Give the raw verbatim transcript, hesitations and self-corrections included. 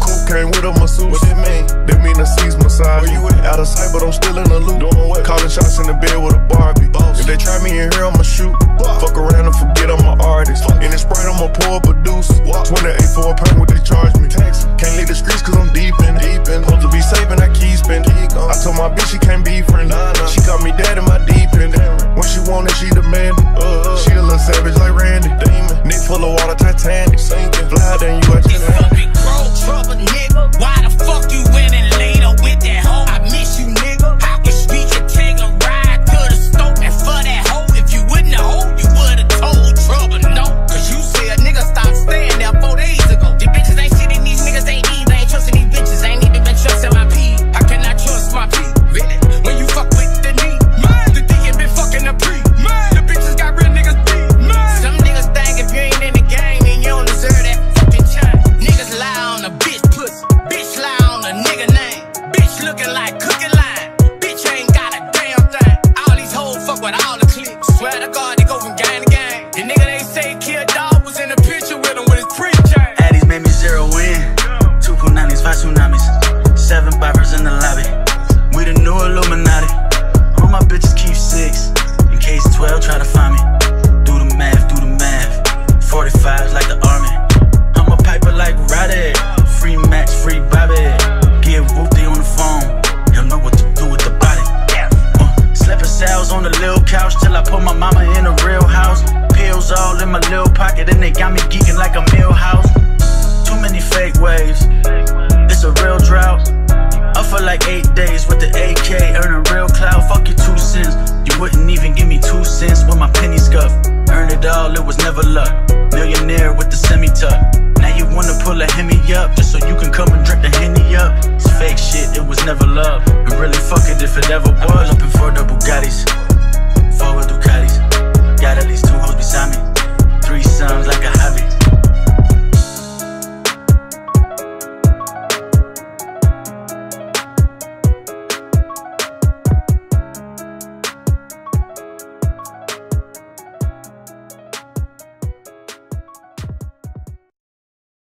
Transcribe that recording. coupe came with a masseuse. What that mean? That mean a sleaze massage. Where you at? Out of sight, but I'm still in the loop. Doing what? Calling shots in the bed with a Barbie. Boss. If they try me in here, I'ma shoot. Boss. Fuck around and forget I'm an artist. Fuck. In the Sprite, I'ma pour up a deuce. Walk. twenty-eight for a pint, what they charge me. Tax. Can't leave the streets cause I'm deep in. Deep in. Supposed to be saving, I keep spending. I told my bitch she can't be friendly. Nah, nah. She called me dad in my deep end. When she wanted, she demanded. Uh, uh. She a little savage like Randy. Demon. Nick full of water, Titanic. Sinking. Fly than you at your hand. Big bro, trouble, nigga. Why the fuck you went and laid up with that hoe? I miss you, nigga. I could speak and take a ride to the store and for that hoe. If you wouldn't have hoe, you would've told trouble, no. Cause you said a nigga stopped staying there four days ago. These bitches ain't shit and these niggas ain't eat. I ain't trusting these bitches. I ain't even been trusting my pee. I cannot trust my pee. Really? When you fuck with the knee, man, the D ain't been fucking the pre. Man, the bitches got real niggas beat. Man, some niggas think if you ain't in the game, then you don't deserve that. Lie on a bitch pussy, bitch lie on a nigga name, bitch looking like cooking line, bitch ain't got a damn thing. All these hoes fuck with all the clips. Swear to God they go from gang to gang. The nigga they say Kid Dog was in the picture with him with his pre-chain. Addies made me zero in, two punanis, five tsunamis, seven boppers in the lobby. We the new Illuminati. All my bitches keep six, in case twelve try to find me. Do the math, do the math. forty-fives like the army. I'm a piper like Roddy, free Max, free Bobby. Get whoopty on the phone, he'll know what to do with the body. Uh, Slapping sales on the lil' couch till I put my mama in a real house. Pills all in my lil' pocket and they got me geeking like a meal house. Too many fake waves, it's a real drought. I feel like eight days with the A K, earning real clout. Fuck your two cents, you wouldn't even give me two cents with my penny scuff. Earned it all, it was never luck. Millionaire with the semi-tuck. Now you wanna pull a Hemi up, just so you can come and drink the Henny up. It's fake shit, it was never love. And really fuck it if it ever was. I'm up in four double Bugattis, four with Ducatis. Got at least two hoes beside me, three sons like a hobby.